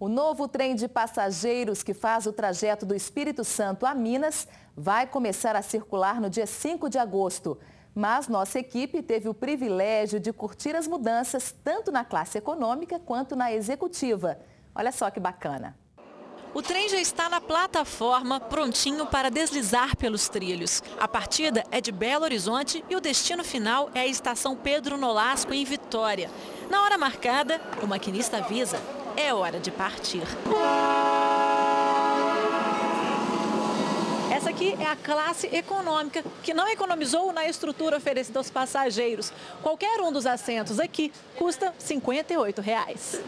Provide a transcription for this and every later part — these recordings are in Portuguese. O novo trem de passageiros que faz o trajeto do Espírito Santo a Minas vai começar a circular no dia 5 de agosto. Mas nossa equipe teve o privilégio de curtir as mudanças tanto na classe econômica quanto na executiva. Olha só que bacana! O trem já está na plataforma, prontinho para deslizar pelos trilhos. A partida é de Belo Horizonte e o destino final é a estação Pedro Nolasco, em Vitória. Na hora marcada, o maquinista avisa, é hora de partir. Essa aqui é a classe econômica, que não economizou na estrutura oferecida aos passageiros. Qualquer um dos assentos aqui custa R$ 58,00.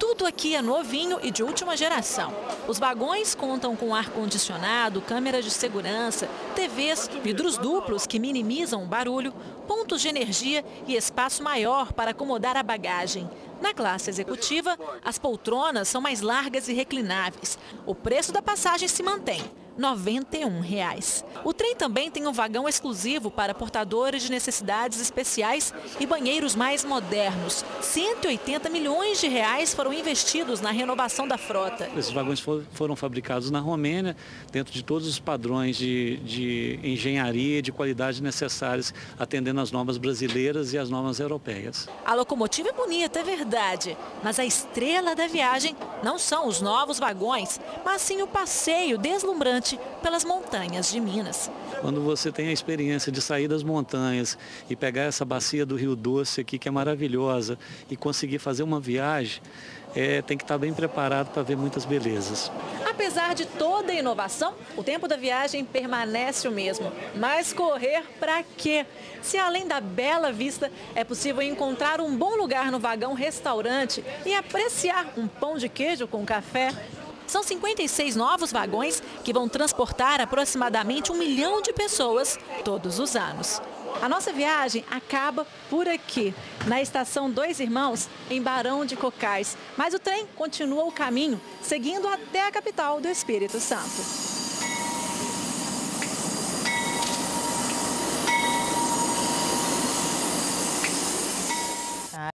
Tudo aqui é novinho e de última geração. Os vagões contam com ar-condicionado, câmeras de segurança, TVs, vidros duplos que minimizam o barulho, pontos de energia e espaço maior para acomodar a bagagem. Na classe executiva, as poltronas são mais largas e reclináveis. O preço da passagem se mantém, R$ 91,00. O trem também tem um vagão exclusivo para portadores de necessidades especiais e banheiros mais modernos. 180 milhões de reais foram investidos na renovação da frota. Esses vagões foram fabricados na Romênia, dentro de todos os padrões de engenharia e de qualidade necessários, atendendo às normas brasileiras e às normas europeias. A locomotiva é bonita, é verdade, mas a estrela da viagem não são os novos vagões, mas sim o passeio deslumbrante pelas montanhas de Minas. Quando você tem a experiência de sair das montanhas e pegar essa bacia do Rio Doce aqui, que é maravilhosa, e conseguir fazer uma viagem, tem que estar bem preparado para ver muitas belezas. Apesar de toda a inovação, o tempo da viagem permanece o mesmo. Mas correr para quê? Se além da bela vista, é possível encontrar um bom lugar no vagão-restaurante e apreciar um pão de queijo com café. São 56 novos vagões que vão transportar aproximadamente 1 milhão de pessoas todos os anos. A nossa viagem acaba por aqui, na estação Dois Irmãos, em Barão de Cocais. Mas o trem continua o caminho, seguindo até a capital do Espírito Santo.